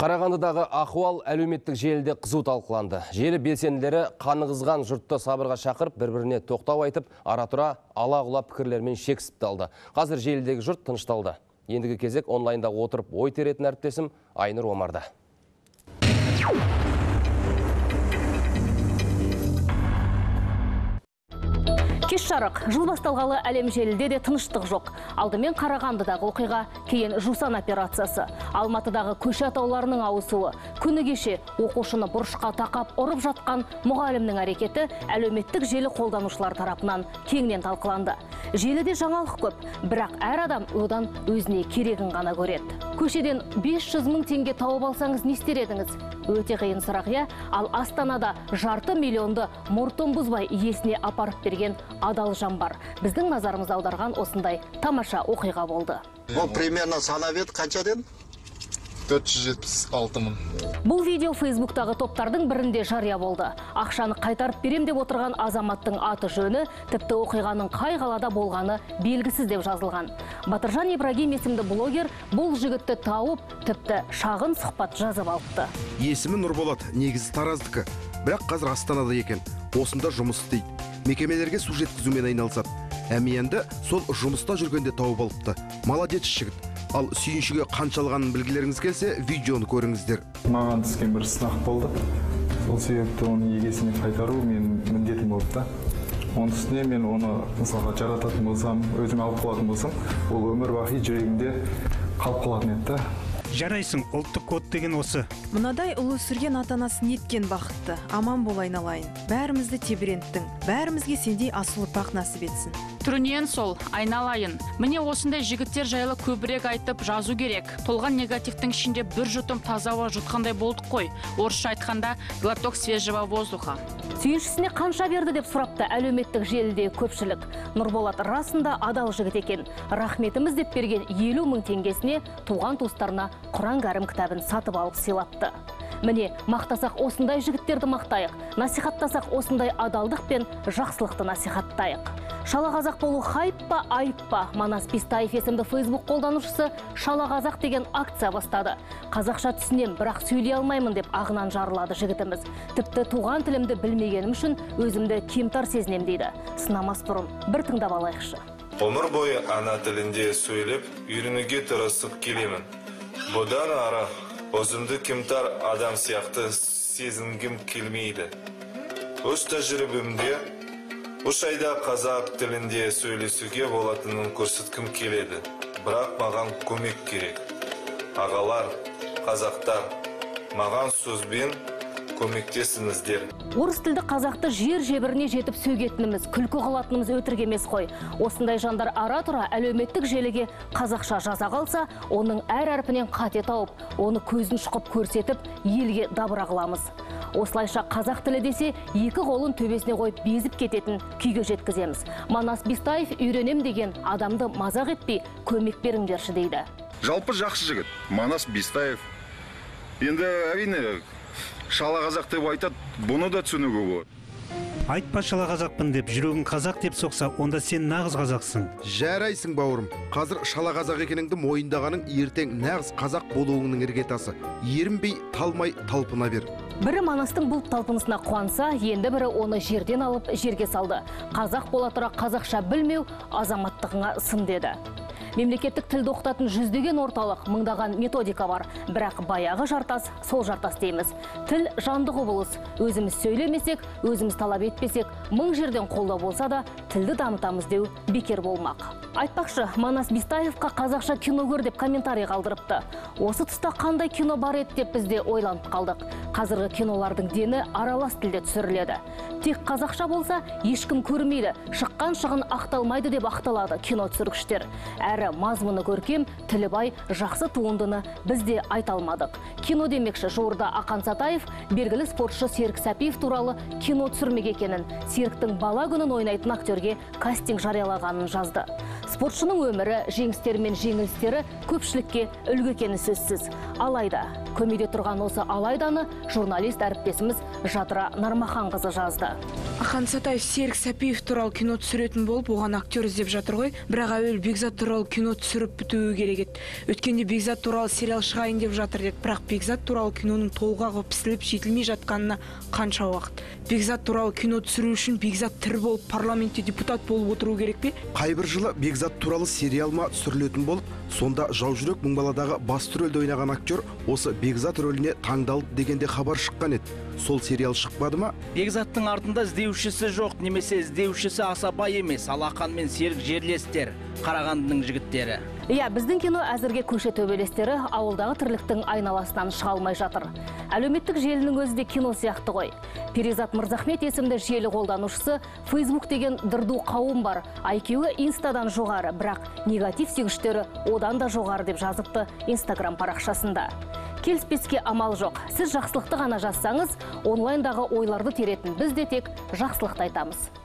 Қарағандыдағы ахуал әлеуметтік желіде қызу талқыланды. Желі белсенділері қанығызған жұртты сабырға шақырып, бір-біріне тоқтау айтып, ара-тұра ала-құла пікірлермен шексіп талды. Қазір желідегі жұрт тынышталды. Ендігі кезек онлайнда отырып ой теретін әріптесім Айнұр Омарда. Кеш жарық, жыл басталғалы әлем желіде де тыныштық жоқ. Алдымен Қарағандыдағы оқиға, кейін Жусан операциясы, Алматыдағы көше атауларының ауысуы, күні кеше оқушыны бұрышқа тақап ұрып жатқан мұғалімнің әрекеті әлеуметтік желі қолданушылар тарапынан кеңінен талқыланды. Желіде жаңалық көп, бірақ әр адам одан өзіне керегін ғана көреді. Көшеден 500 000 теңге тауып алсаңыз не істер едіңіз? Өте қиын сұрақ, иә? Ал Астанада 40 миллионды мұртын бұзбай иесіне апарып берген адал жан бар. Біздің назарымызды аударған осындай тамаша оқиға болды. Ол примерно санавет қаншадан? 476 мың. Бұл видео фейсбуктағы топтардың бірінде жария болды. Ақшаны қайтарып берем деп отырған азаматтың аты жөні, тіпті оқиғаның қай қалада болғаны белгісіз деп жазылған. Батыржан Ибрагим есімді блогер бұл жігітті тауып, тіпті шағын сұхбат жазып алыпты. Есімі Нұрболат, негізі Тараздікі, бірақ қазір Астанада екен. Осында жұмыс істейді. Мекемелерге су жеткізумен айналысады. Әмиенді сол жұмыста жүргенде тауып алыпты. Молодец жігіт. Ал сүйіншіге қаншалғанын білгілеріңіз келсе, видеоны көріңіздер. Маған түскен бір сынақ болды. Сол себепті оның егесіне қайтару мен міндетім болып та. Оның үстіне мен оны мысалға жарататын болсам, өзім алып қалатын болсам, ол өмір бақи жүрегімде қалып қалатын етті. Жарайсың, ұлттық код деген осы. Мұнадай ұлы сүрген атанасы неткен бақытты, аман бол айналайын. Бәрімізді тебіренттің, бәрімізге сендей асылып бақ насып етсін. Түрінен сол, айналайын. Міне осындай жігіттер жайлы көбірек айтып жазу керек. Толған негативтің ішінде бір жұтым тазауа жұтқандай болдық қой. Орысша айтқанда глоток свежего воздуха. Сүйіншісіне қанша берді деп сұрапты әлеуметтік желіде көпшілік. Нұрболат расында адал жігіт екен. Рахметіміз деп берген 50 000 теңгесіне туған туыстарына Құран-Кәрім кітабын сатып алып сыйлапты. Міне, мақтасақ осындай жігіттерді мақтайық, насихаттасақ осындай адалдық пен жақсылықты насихаттайық. Шала қазақ болу хайп па, айып па? Манас Бестаев есімді фейсбук қолданушысы «Шала қазақ» деген акция бастады. Қазақша түсінем, бірақ сөйлей алмаймын деп ағынан жарылады жігітіміз. Тіпті туған тілімді білмегенім үшін өзімді кемтар сезінем дейді. Сынамас бұрын бір тыңдап алайықшы. Өмір бойы ана тілінде сөйлеп, үйренуге тырысып келемін. Бұдан ары өзімді кемтар адам сияқты сезінгім келмейді. Өз тәжірибемде 3 айда қазақ тілінде сөйлесуге болатынын көрсеткім келеді. Бірақ маған көмек керек. Ағалар, қазақтар, маған сөзбен көмектесіңіздер. Орыс тілді қазақты жер-жебіріне жетіп сөгетініміз, күлкі қылатынымыз өтірік емес қой. Осындай жандар ара-тұра әлеуметтік желіге қазақша жаза қалса, оның әр әрпінен қате тауып, оны көзін шұқып көрсетіп, елге дабыра қыламыз. Осылайша қазақ тілі десе, екі қолын төбесіне қойып безіп кететін күйге жеткіземіз. Манас Бестаев үйренем деген адамды мазақ етпей, көмек беріңдерші дейді. Жалпы жақсы жігіт, Манас Бестаев. Енді әрине шала қазақ деп айтады, бұны да түсінігі болады. Айтпа шала қазақпын деп, жүрегің қазақ деп соқса, онда сен нағыз қазақсың. Жарайсың бауырым. Қазір шала қазақ екеніңді мойындағаның ертең нағыз қазақ болуыңның іргетасы. Ерінбей, талмай, талпына бер. Бірі Манастың бұл талпынысына қуанса, енді бірі оны жерден алып жерге салды. Қазақ бола тұра қазақша білмеу азаматтығыңа сын деді. Мемлекеттік тілді оқытатын жүздеген орталық, мыңдаған методика бар. Бірақ баяғы жартас, сол жартас дейміз. Тіл жанды құбылыс. Өзіміз сөйлемесек, өзіміз талап етпесек, мың жерден қолда болса да, тілді дамытамыз деу бекер болмақ. Айтпақшы, Манас Бестаевқа қазақша кино көр деп комментарий қалдырыпты. Осы тұста қандай кино бар еді деп бізде ойланып қалдық. Қазіргі кинолардың дені аралас тілде түсіріледі. Тек қазақша болса, ешкім көрмейді, шыққан шығын ақталмайды деп ақталады кино түсіргіштер. Мазмұны көркем, тілібай жақсы туындыны бізде айта алмадық. Кино демекші, жорда Ақан Сатаев белгілі спортшы Серік Сәпиев туралы кино түсірмек екенін, Серіктің бала күнін ойнайтын актерге кастинг жариялағанын жазды. Спортшының өмірі, жеңістері мен жеңілістері көпшілікке үлгі екені сөзсіз. Алайда, көмейде тұрған осы алайданы журналист әріптесіміз Жадыра Нармаханқызы жазды. Ақан Сатаев Серік Сәпиев туралы кино түсіретін болып, оған актер іздеп жатыр ғой, бірақ әуел Бекзат туралы кино түсіріп бітуі керек еді. Өткенде Бекзат туралы сериал шығайын деп жатыр деді, бірақ Бекзат туралы киноның толғағы пісіліп жетілмей жатқанына қанша уақыт. Бекзат туралы кино түсіру үшін Бекзат тірі болып, парламентте депутат болып отыру керек пе? Қайбір жылы Бекзат туралы сериалма түсірілетін болып, сонда Жаужүрек Мыңбаладағы басты рөлді ойнаған актер осы Бекзат рөліне таңдалып дегенде хабар шыққан еді. Сол сериал шықпады ма? Бекзаттың артында іздеушісі жоқ, немесе іздеушісі асабай емес, Алақан мен Серік жерлестер, Қарағандының жігіттері. Иә, біздің кино әзірге көше төбелестері ауылдағы тірліктің айналасынан шыға алмай жатыр. Әлеуметтік желінің өзі де кино сияқты ғой. Перизат Мырзахмет есімді желі қолданушысы, Facebook деген дырду қауым бар. IQ-ы инстадан жоғары, бірақ негатив сүйгіштері одан да жоғары деп жазыпты Instagram парақшасында. Келіспеске амал жоқ. Сіз жақсылықты ғана жазсаңыз, онлайндағы ойларды теретін біз де тек жақсылықты айтамыз.